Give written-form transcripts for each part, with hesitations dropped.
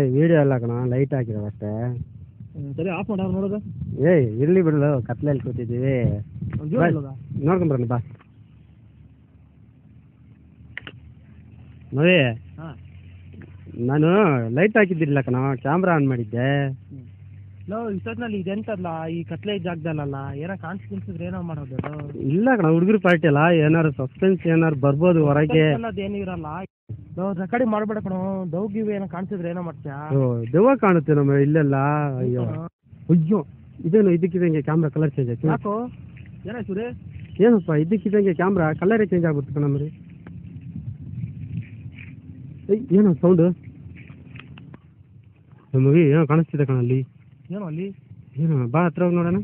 ಏಯ್ ವೀಡಿಯೋ ಎಲ್ಲ ಕಣ ಲೈಟ್ ಹಾಕಿರೋ ಅಷ್ಟೇ. ಸರಿ ಆಫ್ ಮಾಡೋರು ನೋಡೋದು. ಏಯ್ ಇರಲಿ ಬಿಡಲು ಕತ್ಲಲ್ಲಿ ಕೂತಿದ್ದೀವಿ ನೋಡ್ಕೊಂಬರೋಣ ಬಾ ನೋಡಿ. ಹಾಂ ನಾನು ಲೈಟ್ ಹಾಕಿದ್ದಿಲ್ಲ ಕಣ, ಕ್ಯಾಮ್ರಾ ಆನ್ ಮಾಡಿದ್ದೆ. ಲೋ ಇಷ್ಟೊತ್ತಿನಲ್ಲಿ ಇದೆಂತಲ್ಲ ಈ ಕತ್ಲೆ ಜಾಗದಲ್ಲ ಏನೋ ಕಾಣಿಸ್ತಿದ್ರೆ ಏನೋ ಮಾಡೋದು. ಇಲ್ಲ ಕಣ ಹುಡುಗರು ಪಾರ್ಟಿ ಅಲ್ಲ, ಏನಾರು ಸಸ್ಪೆನ್ಸ್ ಏನಾರು ಬರ್ಬೋದು ಹೊರಗೆ ಅನ್ನೋದೇನಿರಲ್ಲ. ರೆಕಾರ್ಡಿಂಗ್ ಮಾಡಬೇಡ ಕಣೋ, ದೌಗಿವ್ ಏನೋ ಕಾಣಿಸಿದ್ರೆ ಏನೋ ಮಾಡ್ತೀಯಾ. ದೆವ್ವ ಕಾಣುತ್ತೆ ನಮ್ಮ ಇಲ್ಲೆಲ್ಲ. ಅಯ್ಯೋ ಅಯ್ಯೋ ಇದೇನು ಇದಕ್ಕಿದಂಗೆ ಕ್ಯಾಮ್ರಾ ಕಲರ್ ಚೇಂಜ್ ಆಯ್ತು ಯಾಕೋ ಏನಾಯ್ತು ರೀ? ಏನಪ್ಪ ಇದಕ್ಕಿದಂಗೆ ಕ್ಯಾಮ್ರಾ ಕಲರೇ ಚೇಂಜ್ ಆಗ್ಬಿಡ್ತು ಕಣಮ್ರಿ. ಏನೋ ಸೌಂಡು ನಮಗೆ ಏನೋ ಕಾಣಿಸ್ತಿದೆ ಕಣ ಅಲ್ಲಿ. ಏನೋ ಅಲ್ಲಿ ಏನೋ ಬಾ ಹತ್ರ ಹೋಗಿ ನೋಡೋಣ.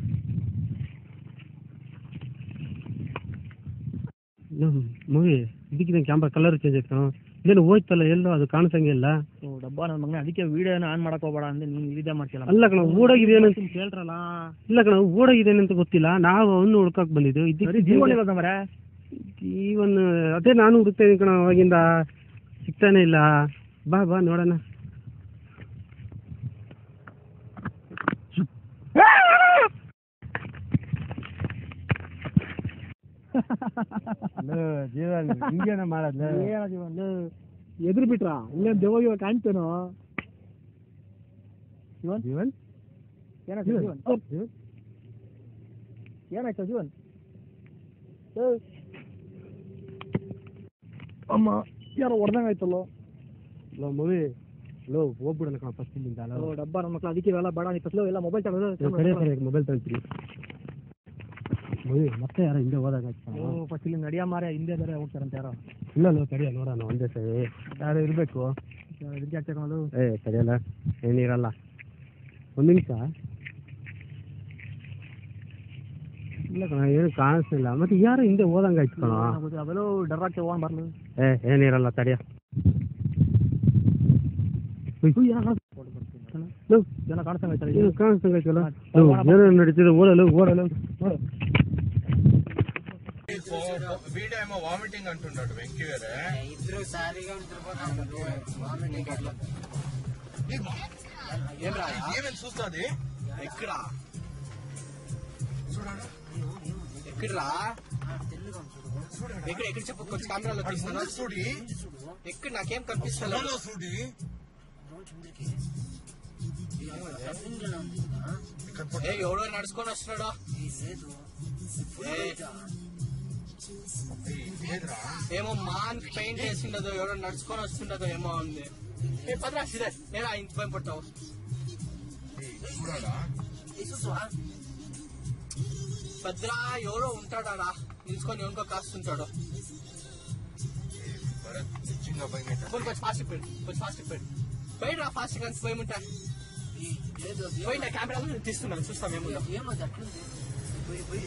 ಮಗಿ ಇದಕ್ಕಿದಂಗೆ ಕ್ಯಾಮ್ರಾ ಕಲರ್ ಚೇಂಜ್ ಆಯ್ತು ಕಣ. ಇದೇನು ಹೋಯ್ತಲ್ಲ ಎಲ್ಲೋ ಅದು ಕಾಣಿಸಂಗೆ ಇಲ್ಲ. ಡಬ್ಬ ನನ್ನ ಮಗನ ಅದಕ್ಕೆ ವೀಡಿಯೋನ ಆನ್ ಮಾಡಕ್ಕೆ ಹೋಗಬೇಡ ಅಂದ್ರೆ ನೀನು ಇದೇ ಮಾಡ್ತೀಯಲ್ಲ. ಅಲ್ಲ ಕಣ ಓಡೋಗಿದೇನು ಅಂತ ಕೇಳ್ರಲ್ಲ. ಇಲ್ಲ ಕಣ ಓಡೋಗಿದೇನು ಅಂತ ಗೊತ್ತಿಲ್ಲ, ನಾವು ಅವನು ಹುಡ್ಕಕ್ಕೆ ಬಂದಿದ್ದು. ಇದಕ್ಕೆ ಜೀವನ ಇರೋದ ಮರೆ ಜೀವನ ಅದೇ ನಾನು ಹುಡುಕ್ತೇನೆ ಕಣ ಅವಾಗಿಂದ ಸಿಗ್ತಾನೆ ಇಲ್ಲ. ಬಾ ಬಾ ನೋಡೋಣ. ಜೀವನ ಹಿಂಗೇನ ಮಾಡೋದು ಏನೋ ಜೀವನ ಎದುರು ಬಿಟ್ರಾ ಇಲ್ಲೇನು ದೆವ್ವ ಇವಾಗ ಕಾಣ್ತೇನೋ ಜೀವನ್. ಜೀವನ್ ಏನಾಯ್ತು ಜೀವನ್? ಏನಾಯ್ತು ಜೀವನ್? ಅಮ್ಮ ಯಾರೋ ಹೊಡೆದಂಗೆ ಆಯ್ತಲ್ಲ. ಲೋ ಮವಿ ಲೋ ಹೋಗ್ಬಿಡೋಣ ಕಣ ಫಸ್ಟ್ ಇಲ್ಲಿಂದ. ಲೋ ಡಬ್ಬ ನನ್ನ ಮಕ್ಕಳು ಅದಕ್ಕೆ ಇವೆಲ್ಲ ಬೇಡ ನೀ ಫಸ್ಲು ಎಲ್ಲ ಮೊಬೈಲ್ ತಗೊಳ್ಳೋದು. ಸರಿ ಸರಿ ಮೊಬೈಲ್ ತಗೊಳ್ತೀನಿ. ಮವಿ ಮತ್ತೆ ಯಾರೋ ಹಿಂದೆ ಹೋದಾಗ ಆಯ್ತು. ಓ ಫಸ್ಟ್ ಇಲ್ಲಿ ನಡಿಯ ಮಾರ್ಯ, ಹಿಂದೆ ಬೇರೆ ಹೋಗ್ತಾರಂತ ಯಾರೋ. ಇಲ್ಲ ಲೋ ತಡಿಯ ನೋಡೋಣ ಒಂದೇ ಸರಿ ಯಾರು ಇರಬೇಕು. ಇದಕ್ಕೆ ಯಾಕೆ ತಗೊಳ್ಳೋದು? ಏ ಸರಿಯಲ್ಲ ಏನಿರಲ್ಲ ಒಂದು ನಿಮಿಷ. ಇಲ್ಲ ಕಣ ಏನು ಕಾಣಿಸ್ತಿಲ್ಲ. ಮತ್ತೆ ಯಾರು ಹಿಂದೆ ಹೋದಂಗೆ ಆಯ್ತು ಕಣ. ಅವೆಲ್ಲೂ ಡರ್ ಆಗ್ತೇವೆ ಹೋಗಿ ಬರ್ಲಿ. ಏ ಏನಿರಲ್ಲ ತಡಿಯ. ಜನ ಕಾಣಿಸ್ತಲ್ಲ ಏನೋ ನಡೀತಿದೆ. ಓಡಲು ಓಡಲು వీడేమో వామిటింగ్ అంటున్నాడు వెంకీ గారే. ఇద్దరు సారీగా వామిటింగ్ అట్లా ఏమేమి చూస్తుంది ఎక్కడ చూడండి ఎక్కడరా ఎక్కడ ఎక్కడ చెప్పు కొంచెం కెమెరాలో తీస్తాను చూడి ఎక్కడ నాకేం కనిపిస్తలేదు చూడి ఎవడో నడుచుకొని వస్తున్నాడా ఏమో మాన్ పెయింట్ వేసిండదో ఎవడో నడుచుకొని వస్తుండదో ఏమో ఉంది పదరా సిరే ఏడా ఇంత భయం పడతావు భద్రా ఎవరో ఉంటాడా నిల్చుకొని ఎవరికో కాస్తుంటాడు కొంచెం ఫాస్ట్ పోయి కొంచెం ఫాస్ట్ పోయి పోయిరా ఫాస్ట్ కానీ పోయమంటా పోయినా కెమెరాలో తీస్తున్నాను చూస్తాం ఏముందా ఏమది అట్లుంది పోయి పోయి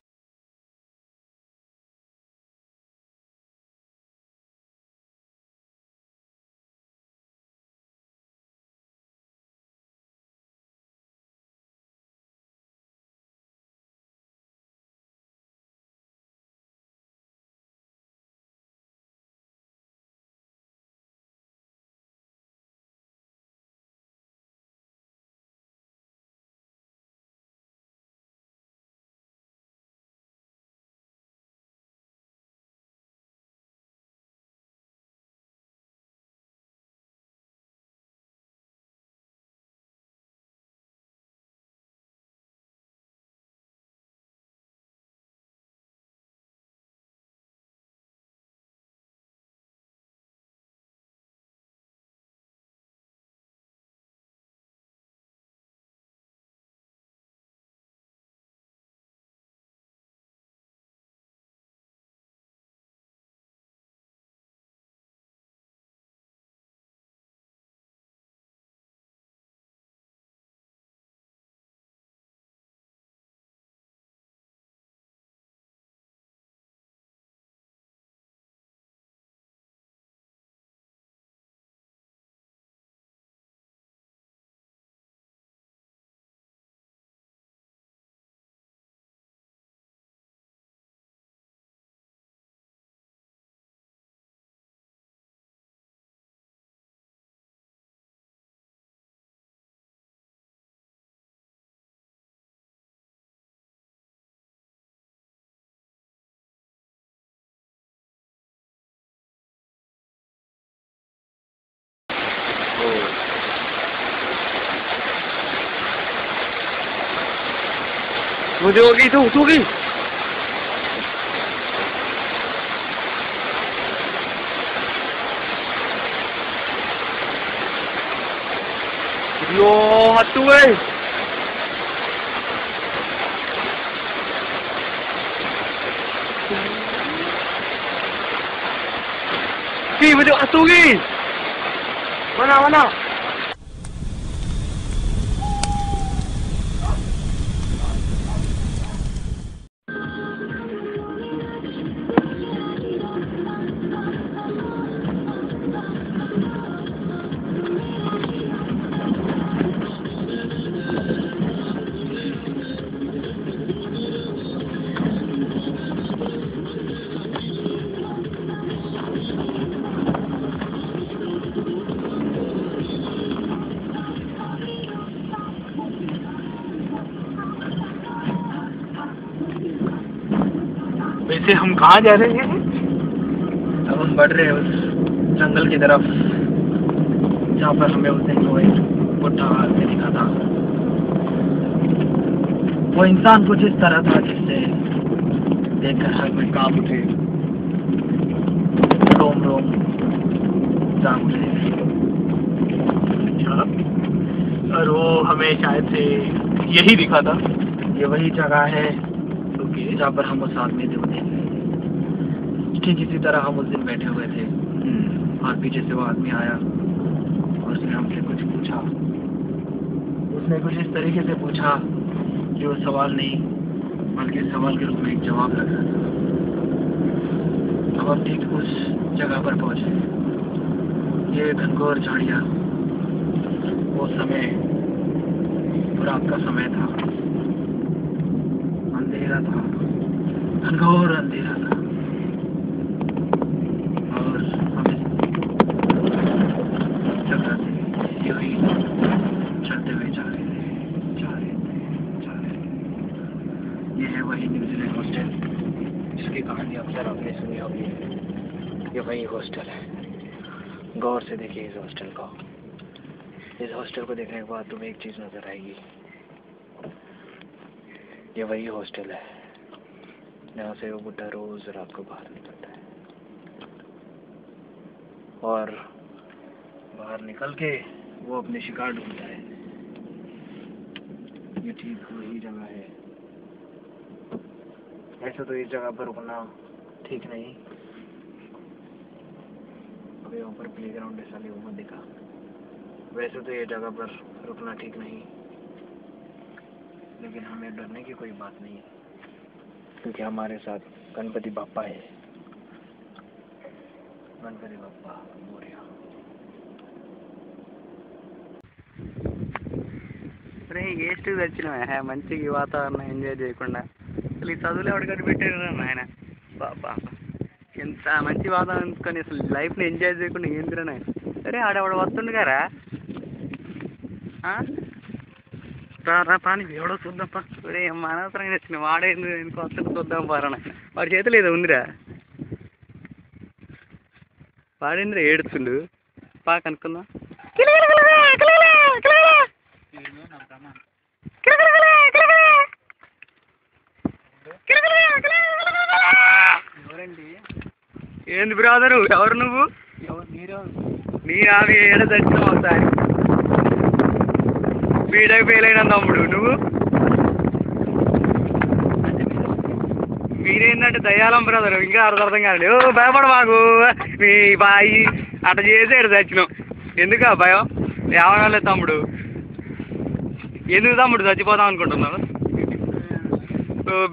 Jogi, Jogi. Yo, hatuwe. Ki, betul hatuwi. Mana, mana? वैसे हम कहाँ जा रहे हैं? अब हम बढ़ रहे हैं उस जंगल की तरफ जहाँ पर हमें उस दिन वो एक बुढ़ा आदमी दिखा था। वो इंसान कुछ इस तरह था जिससे देखकर हर में कांप उठे, रोम रोम जाम उठे। और वो हमें शायद से यही दिखा था। ये वही जगह है जहाँ पर हम उस आदमी से उठे। ठीक इसी तरह हम उस दिन बैठे हुए थे और पीछे से वो आदमी आया और उसने हमसे कुछ पूछा। उसने कुछ इस तरीके से पूछा कि वो सवाल नहीं बल्कि सवाल के रूप में एक जवाब लग रहा था। अब हम ठीक उस जगह पर पहुंचे। ये घनघोर झाड़ियाँ, वो समय रात का समय था, अंधेरा था, घनघोर अंधेरा था। और हमें चल रहे थे, यूं ही चलते हुए जा रहे थे। ये है वही न्यूजीलैंड हॉस्टल जिसकी कहानी अक्सर आपने सुनी होगी। ये वही हॉस्टल है। गौर से देखिए इस हॉस्टल को। इस हॉस्टल को देखने के बाद तुम्हें एक चीज़ नज़र आएगी, ये वही हॉस्टल है जहाँ से वो बुढ़ा रोज़ रात को बाहर निकलता है और बाहर निकल के वो अपने शिकार ढूंढता है। ये ठीक वही जगह है। ऐसा तो इस जगह पर रुकना ठीक नहीं। अब यहाँ पर प्लेग्राउंड है, साले वो मत दिखा। वैसे तो ये जगह पर रुकना ठीक नहीं, लेकिन हमें डरने की कोई बात नहीं है क्योंकि हमारे साथ गणपति बाप्पा है। गणपति बाप्पा मोरिया। अरे ಎಷ್ಟು వచ్చినాయా మంచి వాతావరణం ఎంజాయ్ చేయకుండా అసలు ఈ చదువులే అడగట్టు పెట్టారు నాయన బాబా. ఎంత మంచి వాతావరణం కానీ అసలు లైఫ్ని ఎంజాయ్ చేయకుండా ఏందిరా నాయన. అరే ఆడవాడు వస్తుండు గారా రా పాని ఎవడో చూద్దాంపా. ఒరే అనవసరంగా వచ్చిన వాడే ఎందుకు వస్తుంది చూద్దాం పారా. వాడి చేతిలో ఏదో ఉందిరా, వాడేంద్రా ఏడుతుండు పా కనుక్కుందాం. ఏంది బ్రదరు, ఎవరు నువ్వు? నేను అవి ఏడ దర్శనం అవుతాయి స్పీడ్ అయి ఫెయిల్ అయినా తమ్ముడు నువ్వు. మీరేంటంటే దయాలం బ్రదర్, ఇంకా అర్థం కాదు. ఓ భయపడ మాకు మీ బాయి అట చేసేడు చచ్చినాం. ఎందుకు భయం? ఏమనలేదు తమ్ముడు. ఎందుకు తమ్ముడు చచ్చిపోదాం అనుకుంటున్నాను?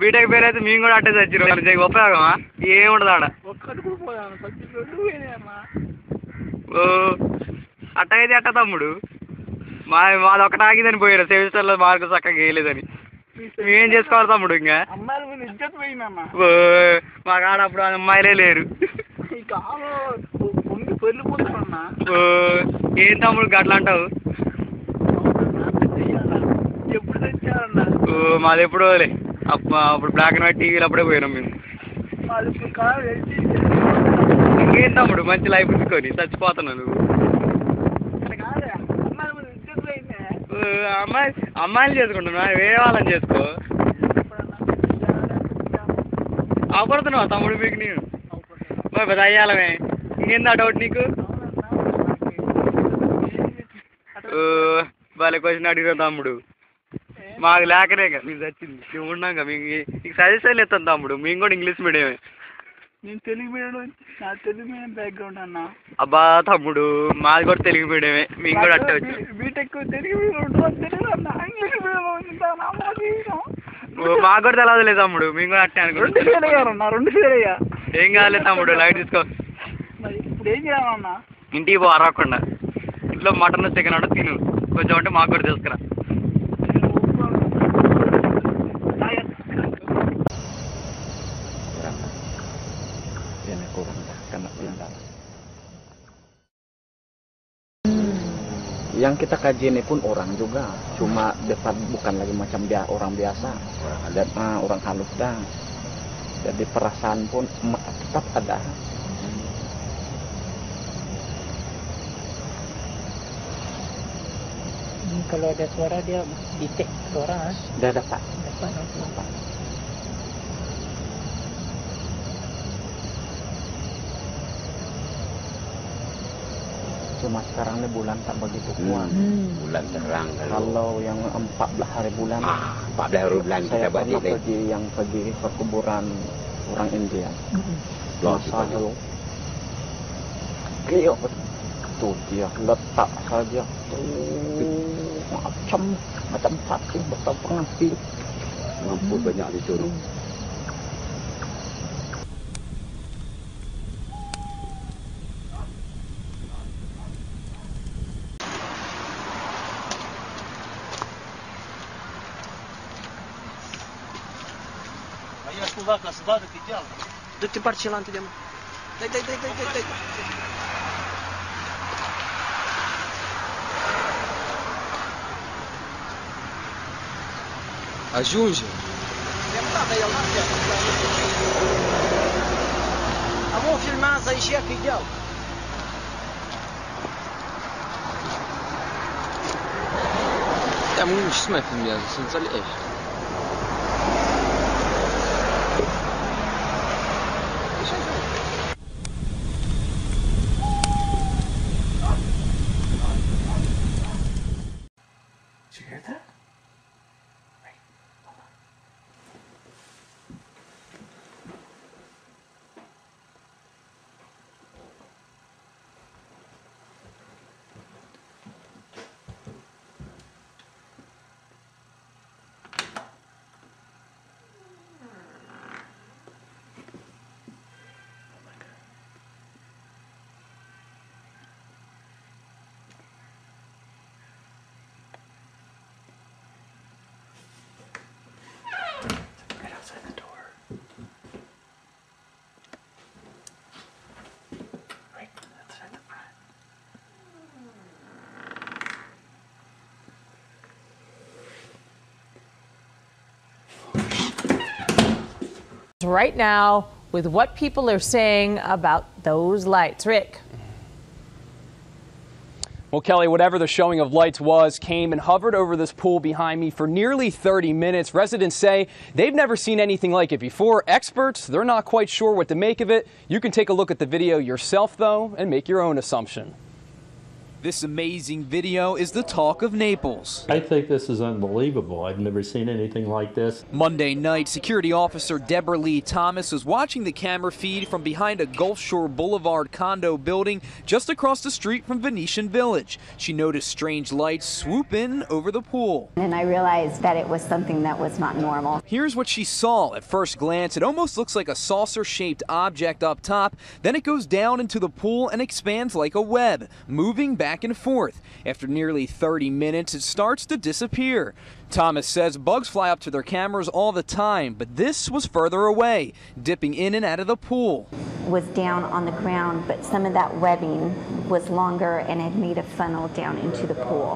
బీటెక్ ఫెయిల్ అయితే మేము కూడా అట్టే చచ్చినాం. ఉపయోగమా? ఏముండదు ఆడ. ఓ అట్ట అయితే అట్ట తమ్ముడు, మాది ఒకటి ఆగిందని పోయారు సెమిస్టర్లో మార్కు చక్కగా వేయలేదని. మేమేం చేసుకోవాలి తమ్ముడు? ఇంకా మా కాడ అప్పుడు అమ్మాయిలే లేరు. ఏం తమ్ముడు గట్లా అంటావు? మాది ఎప్పుడోలే, అప్పుడు బ్లాక్ అండ్ వైట్ టీవీలు అప్పుడే పోయినాం మేము. ఇంకేం తమ్ముడు మంచి లైఫ్ తీసుకొని చచ్చిపోతున్నాను. అమ్మాయిలు చేసుకుంటున్నా, వేరే వాళ్ళని చేసుకో. అప్పుడు తో వస్తా ముడిపికి నీ మరి బదాయాల మే ఇంకేందా డౌట్ నీకు వాళ్ళ క్వశ్చన్ అడిగిరా తమ్ముడు మాకు లేకనే నీకు చచ్చింది నువ్వు ఉన్నాక మీకు నీకు సజెషన్లు ఇస్తాను తమ్ముడు మేము కూడా ఇంగ్లీష్ మీడియమే నేను తెలుగు మీడియం నా తెలుగు మీడియం బ్యాక్గ్రౌండ్ అన్న అబ్బా తమ్ముడు మాది కూడా తెలుగు మీడియమే మేము కూడా అట్టే వచ్చాం బీటెక్ తెలుగు మీడియం ఉంటుంది తెలుగు అన్న ఇంగ్లీష్ మీడియం ఉంటుందా నా మాదిగా మాకు కూడా తెలియదులే తమ్ముడు మేము కూడా అట్టే అనుకుంటున్నాం రెండు ఫెయిల్ అయ్యారన్న రెండు ఫెయిల్ అయ్యా ఏం కాదులే తమ్ముడు లైట్ తీసుకో మరి ఇప్పుడు ఏం చేయాలన్నా ఇంటికి పో అరవకుండా ఇంట్లో మటన్ చికెన్ అంటే తిను కొంచెం అంటే మాకు కూడా తెలుసుకురా yang kita kaji ini pun orang juga cuma depan bukan lagi macam dia orang biasa dan orang halus dah jadi perasaan pun tetap ada kalau ada suara dia detect suara dah dapat cuma sekarang ini bulan tak begitu kuat bulan terang kalau yang 14 hari bulan 14 hari bulan saya pernah pergi yang pergi perkuburan orang India masa dulu kiyok tuh dia letak saja macam pati betul pengasi mampu banyak disuruh Vaca sudată pe deal. Du-te parcelante de mă. Dai. Ajunge. Am o filmează aici că e deal. Da, mă, nu știu ce mai filmează, să înțelegi. Right now with what people are saying about those lights. Rick. Well, Kelly, whatever the showing of lights was came and hovered over this pool behind me for nearly 30 minutes. Residents say they've never seen anything like it before. Experts, they're not quite sure what to make of it. You can take a look at the video yourself, though, and make your own assumption. This amazing video is the talk of Naples. I think this is unbelievable. I've never seen anything like this. Monday night, security officer Deborah Lee Thomas was watching the camera feed from behind a Gulf Shore Boulevard condo building just across the street from Venetian Village. She noticed strange lights swoop in over the pool. And I realized that it was something that was not normal. Here's what she saw. At first glance, it almost looks like a saucer-shaped object up top. Then it goes down into the pool and expands like a web, moving back and forth. After nearly 30 minutes, it starts to disappear. Thomas says bugs fly up to their cameras all the time, but this was further away, dipping in and out of the pool. It was down on the ground, but some of that webbing was longer and had made a funnel down into the pool.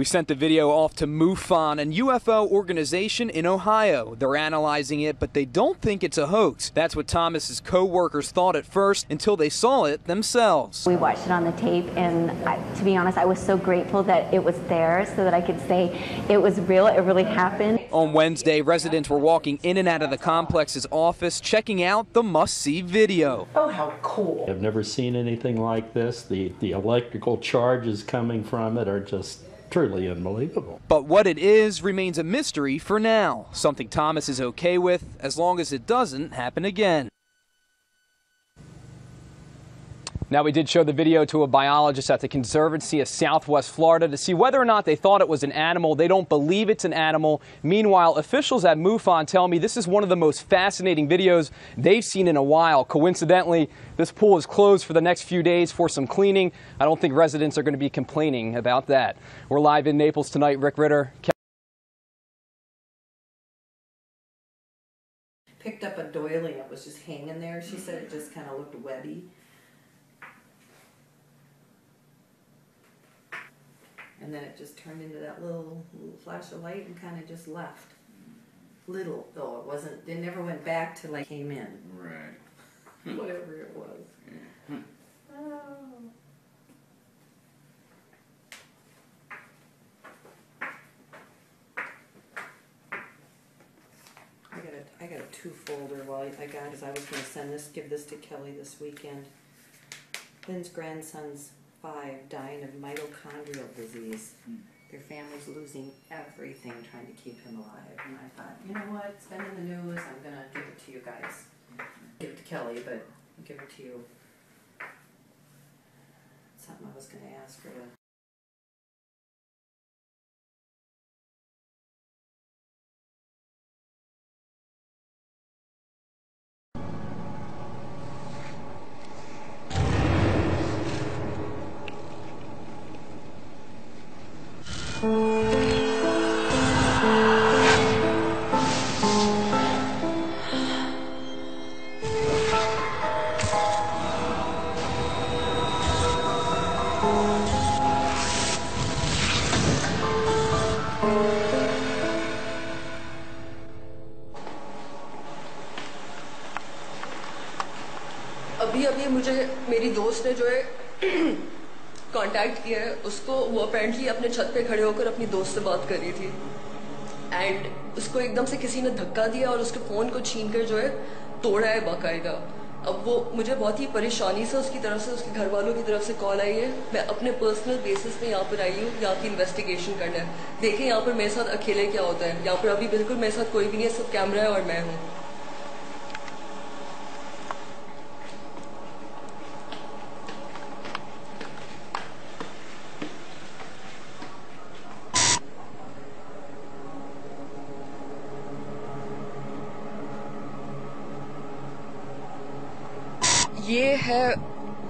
We sent the video off to MUFON, an UFO organization in Ohio. They're analyzing it, but they don't think it's a hoax. That's what Thomas's co-workers thought at first until they saw it themselves. We watched it on the tape, and to be honest, I was so grateful that it was there so that I could say it was real. It it really happened. On Wednesday, residents were walking in and out of the complex's office, checking out the must-see video. Oh, how cool. I've never seen anything like this. The electrical charges coming from it are just truly unbelievable. But what it is remains a mystery for now, something Thomas is okay with as long as it doesn't happen again. Now, we did show the video to a biologist at the Conservancy of Southwest Florida to see whether or not they thought it was an animal. They don't believe it's an animal. Meanwhile, officials at MUFON tell me this is one of the most fascinating videos they've seen in a while. Coincidentally, this pool is closed for the next few days for some cleaning. I don't think residents are going to be complaining about that. We're live in Naples tonight. Rick Ritter. Picked up a doily. It was just hanging there. She said it just kind of looked webby. And then it just turned into that little flash of light and kind of just left. Little, though. It wasn't, they never went back till I came in. Right. Whatever it was. Yeah. Oh. I got a two-folder while I got, because I was going to give this to Kelly this weekend. Lynn's grandson's 5 dying of mitochondrial disease. Their family's losing everything trying to keep him alive. And I thought, you know what, it's been in the news, I'm going to give it to you guys. Give it to Kelly, but I'll give it to you. Something I was going to ask her. अभी मुझे मेरी दोस्त ने जो है contact किया है उसको वो अपेरेंटली अपने छत पे खड़े होकर अपनी दोस्त से बात कर रही थी एंड उसको एकदम से किसी ने धक्का दिया और उसके फोन को छीन कर जो है तोड़ा है बाकायदा अब वो मुझे बहुत ही परेशानी से उसकी तरफ से उसके घर वालों की तरफ से कॉल आई है मैं अपने पर्सनल बेसिस पे यहाँ पर आई हूँ यहाँ की इन्वेस्टिगेशन करना है देखें यहाँ पर मेरे साथ अकेले क्या होता है यहाँ पर अभी बिल्कुल मेरे साथ कोई भी नहीं है सब कैमरा है और मैं हूँ ये है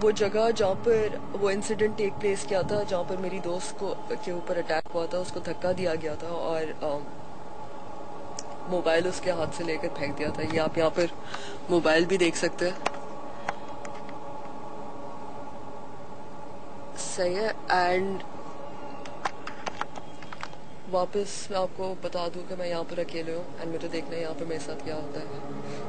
वो जगह जहाँ पर वो इंसिडेंट टेक प्लेस किया था जहाँ पर मेरी दोस्त को के ऊपर अटैक हुआ था उसको धक्का दिया गया था और मोबाइल उसके हाथ से लेकर फेंक दिया था ये आप यहाँ पर मोबाइल भी देख सकते हैं सही है एंड वापस मैं आपको बता दूँ कि मैं यहाँ पर अकेले हूँ एंड मुझे देखना है यहाँ पर मेरे साथ क्या होता है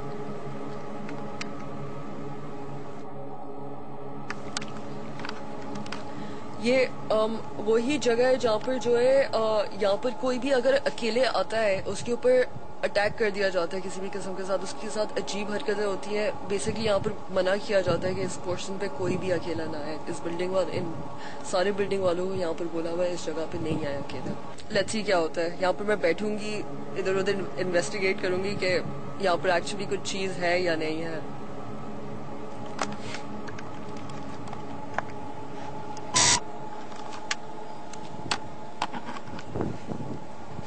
ये वही जगह है जहाँ पर जो है यहाँ पर कोई भी अगर अकेले आता है उसके ऊपर अटैक कर दिया जाता है किसी भी किस्म के साथ उसके साथ अजीब हरकतें होती है बेसिकली यहाँ पर मना किया जाता है कि इस पोर्शन पे कोई भी अकेला ना आए इस बिल्डिंग वाले इन सारे बिल्डिंग वालों को यहाँ पर बोला हुआ है इस जगह पे नहीं आए अकेला लेट्स सी क्या होता है यहाँ पर मैं बैठूंगी इधर उधर इन्वेस्टिगेट करूंगी कि यहाँ पर एक्चुअली कुछ चीज है या नहीं है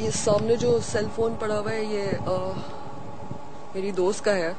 ये सामने जो सेल फोन पड़ा हुआ है ये मेरी दोस्त का है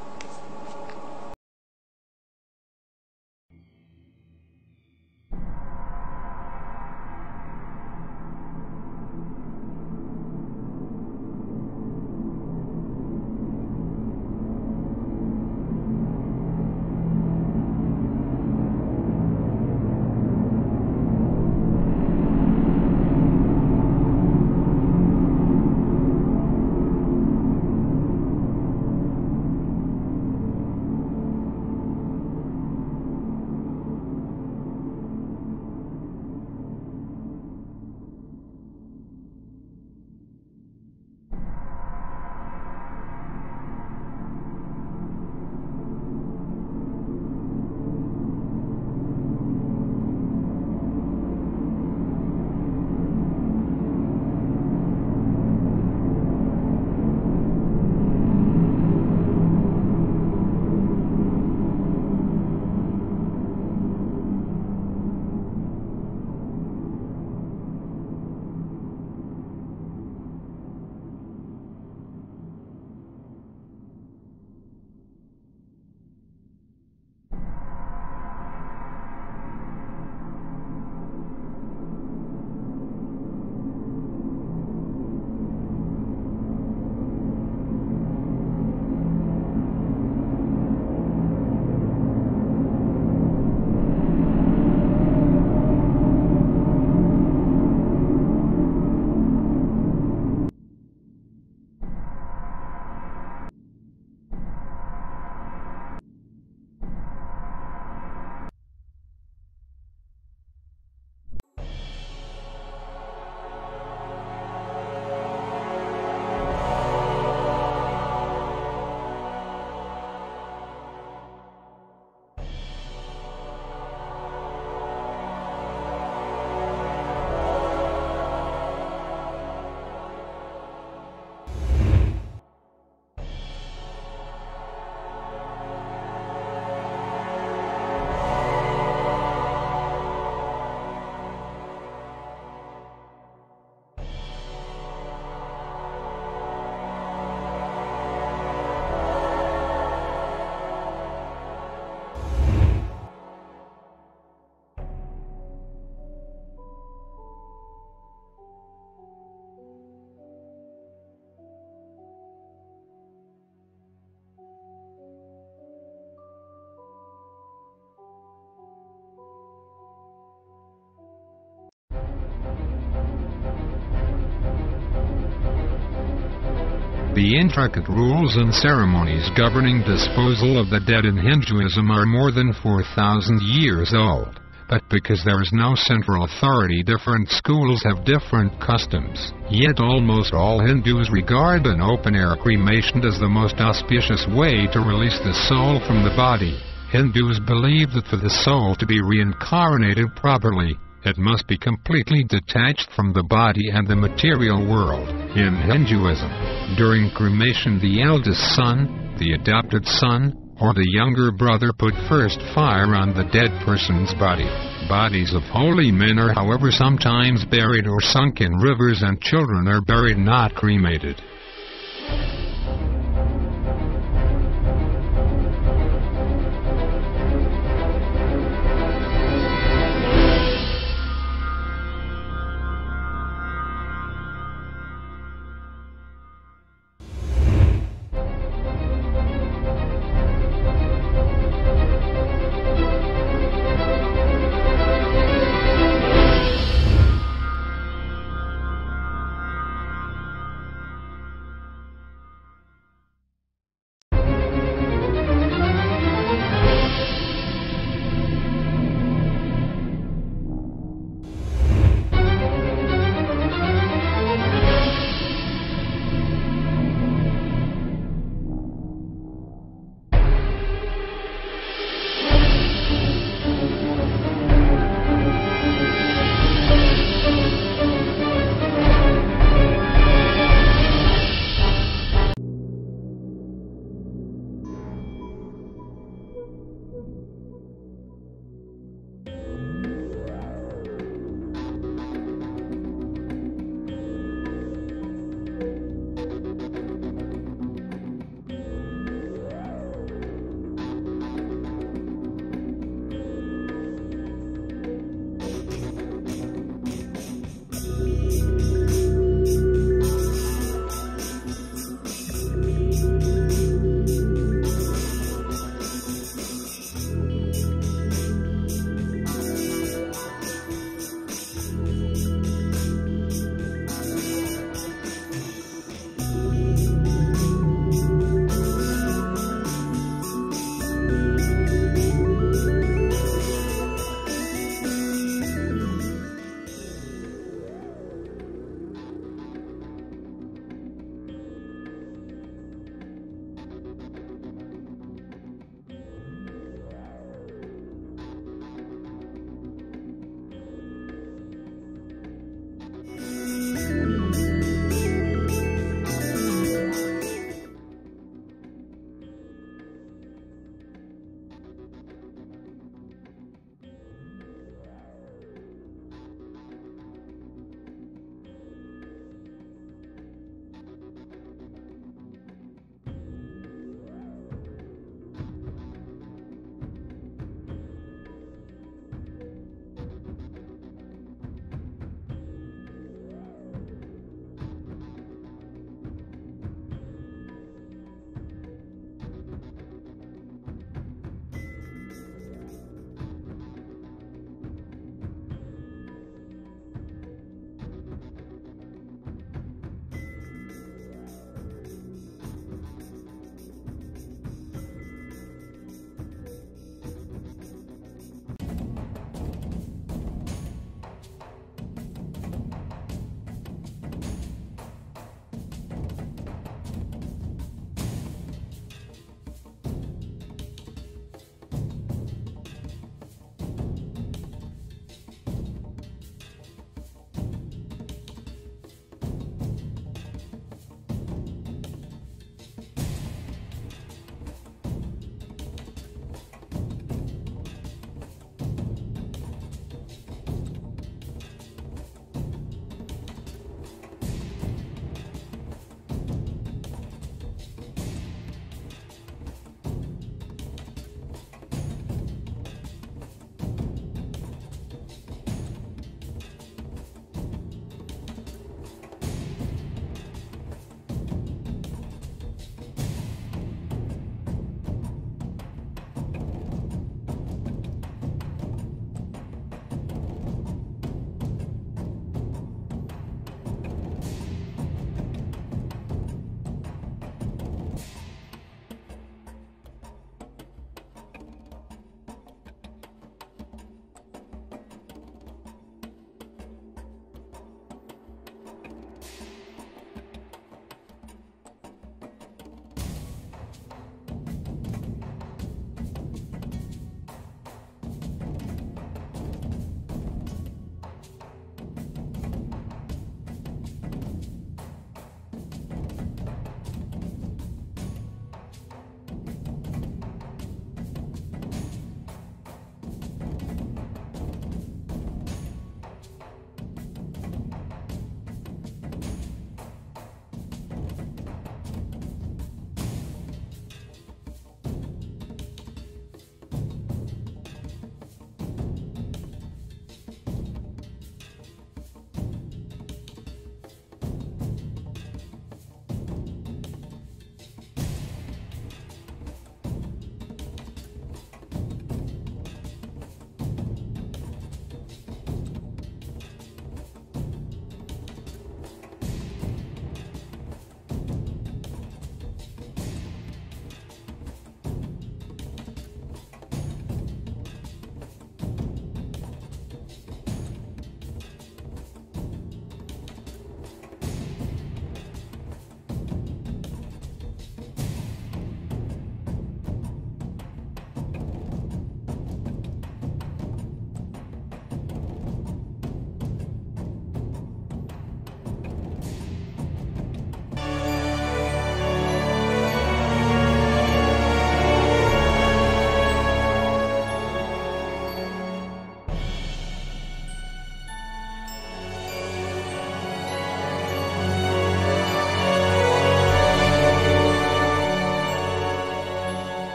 The intricate rules and ceremonies governing disposal of the dead in Hinduism are more than 4,000 years old, but because there is no central authority, different schools have different customs. Yet almost all Hindus regard an open-air cremation as the most auspicious way to release the soul from the body. Hindus believe that for the soul to be reincarnated properly, it must be completely detached from the body and the material world. In Hinduism, during cremation, the eldest son, the adopted son, or the younger brother put first fire on the dead person's body. Bodies of holy men are, however, sometimes buried or sunk in rivers, and children are buried, not cremated.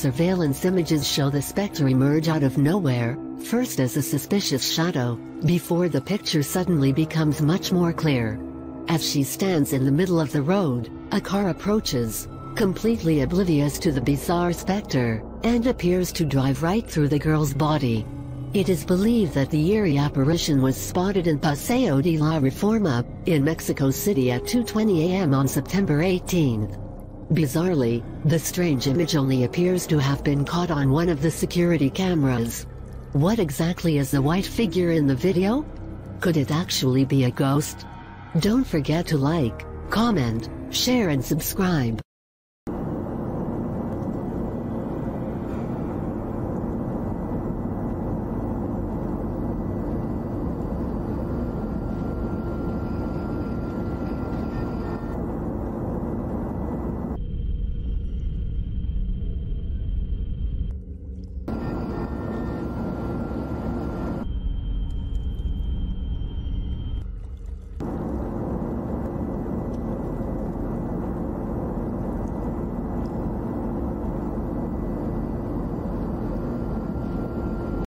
Surveillance images show the specter emerge out of nowhere, first as a suspicious shadow, before the picture suddenly becomes much more clear. As she stands in the middle of the road, a car approaches, completely oblivious to the bizarre specter, and appears to drive right through the girl's body. It is believed that the eerie apparition was spotted in Paseo de la Reforma, in Mexico City at 2:20 a.m. on September 18th. Bizarrely, the strange image only appears to have been caught on one of the security cameras. What exactly is the white figure in the video? Could it actually be a ghost? Don't forget to like, comment, share and subscribe.